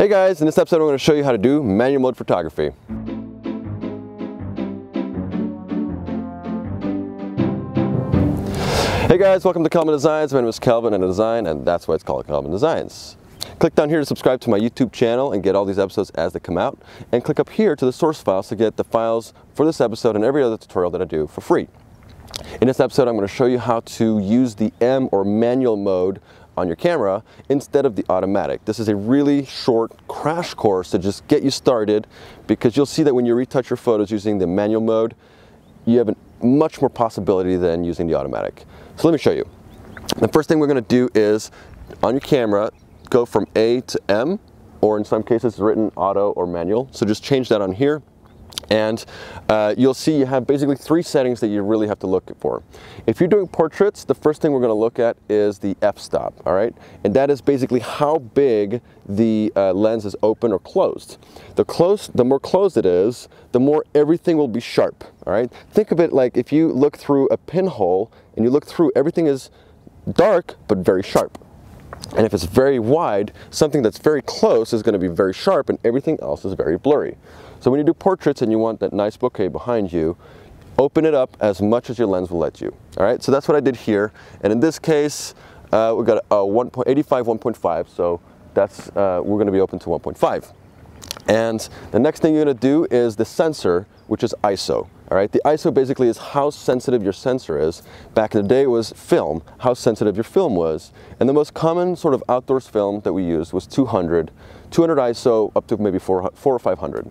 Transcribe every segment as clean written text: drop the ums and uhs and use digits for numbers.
Hey guys, in this episode I'm going to show you how to do manual mode photography. Hey guys, welcome to Kelvin Designs. My name is Kelvin and Design, and that's why it's called Kelvin Designs. Click down here to subscribe to my YouTube channel and get all these episodes as they come out, and click up here to the source files to get the files for this episode and every other tutorial that I do for free. In this episode I'm going to show you how to use the M or manual mode on your camera instead of the automatic. This is a really short crash course to just get you started, because you'll see that when you retouch your photos using the manual mode, you have much more possibility than using the automatic. So let me show you. The first thing we're going to do is, on your camera, go from A to M, or in some cases it's written auto or manual. So just change that on here, and you'll see you have basically three settings that you really have to look for. If you're doing portraits, the first thing we're going to look at is the f-stop, all right? And that is basically how big the lens is open or closed. The more closed it is, the more everything will be sharp, all right? Think of it like if you look through a pinhole and you look through, everything is dark but very sharp. And if it's very wide, something that's very close is going to be very sharp and everything else is very blurry. So when you do portraits and you want that nice bouquet behind you, open it up as much as your lens will let you. All right, so that's what I did here. And in this case, we've got a 1.85, 1.5, so that's, we're going to be open to 1.5. And the next thing you're going to do is the sensor, which is ISO. All right, the ISO basically is how sensitive your sensor is. Back in the day it was film, how sensitive your film was. And the most common sort of outdoors film that we used was 200 ISO up to maybe 400 or 500.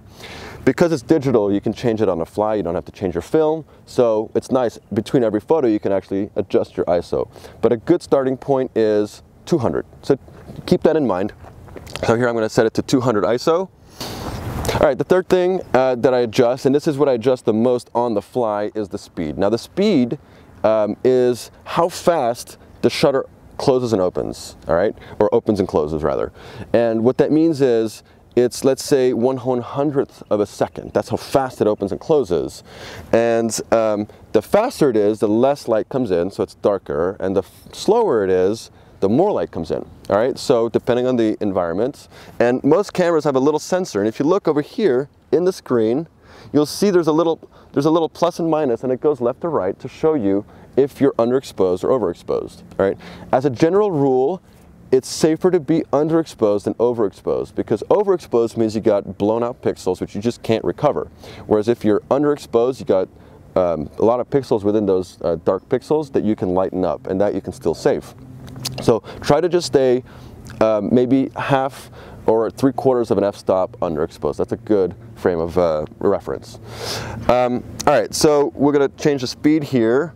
Because it's digital, you can change it on the fly, you don't have to change your film. So it's nice, between every photo you can actually adjust your ISO. But a good starting point is 200. So keep that in mind. So here I'm going to set it to 200 ISO. All right, the third thing that I adjust, and this is what I adjust the most on the fly, is the speed. Now the speed is how fast the shutter closes and opens, all right? Or opens and closes, rather. And what that means is, it's, let's say, 1/100th of a second. That's how fast it opens and closes. And the faster it is, the less light comes in, so it's darker, and the slower it is, the more light comes in, all right? So depending on the environment, and most cameras have a little sensor, and if you look over here in the screen, you'll see there's a little plus and minus, and it goes left to right to show you if you're underexposed or overexposed, all right? As a general rule, it's safer to be underexposed than overexposed, because overexposed means you got blown out pixels, which you just can't recover. Whereas if you're underexposed, you got a lot of pixels within those dark pixels that you can lighten up, and that you can still save. So try to just stay maybe half or 3/4 of an f-stop underexposed. That's a good frame of reference. All right, so we're going to change the speed here,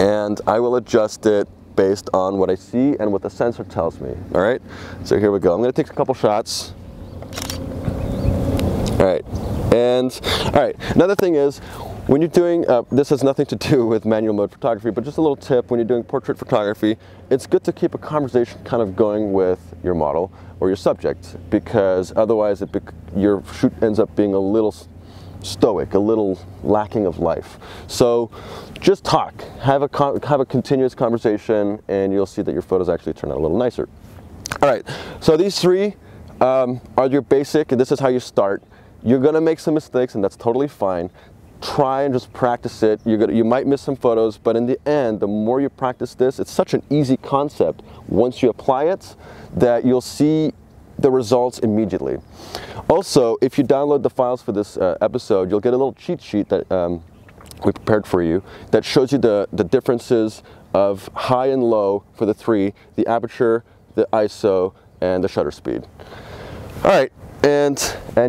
and I will adjust it based on what I see and what the sensor tells me. All right, so here we go. I'm going to take a couple shots. All right, and all right, another thing is, when you're doing, this has nothing to do with manual mode photography, but just a little tip, when you're doing portrait photography, it's good to keep a conversation kind of going with your model or your subject, because otherwise your shoot ends up being a little stoic, a little lacking of life. So just talk, have a continuous conversation, and you'll see that your photos actually turn out a little nicer. All right, so these three are your basic, and this is how you start. You're gonna make some mistakes, and that's totally fine. Try and just practice it. You might miss some photos, but in the end, the more you practice this, it's such an easy concept once you apply it that you'll see the results immediately. Also, if you download the files for this episode, you'll get a little cheat sheet that we prepared for you that shows you the differences of high and low for the three, the aperture, the ISO, and the shutter speed. All right, and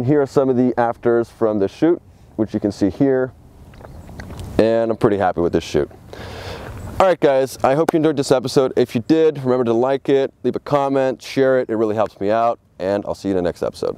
here are some of the afters from the shoot, which you can see here, and I'm pretty happy with this shoot. All right guys, I hope you enjoyed this episode. If you did, remember to like it, leave a comment, share it, it really helps me out, and I'll see you in the next episode.